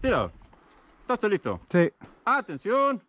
Tira. Estás listo. Sí. Atención.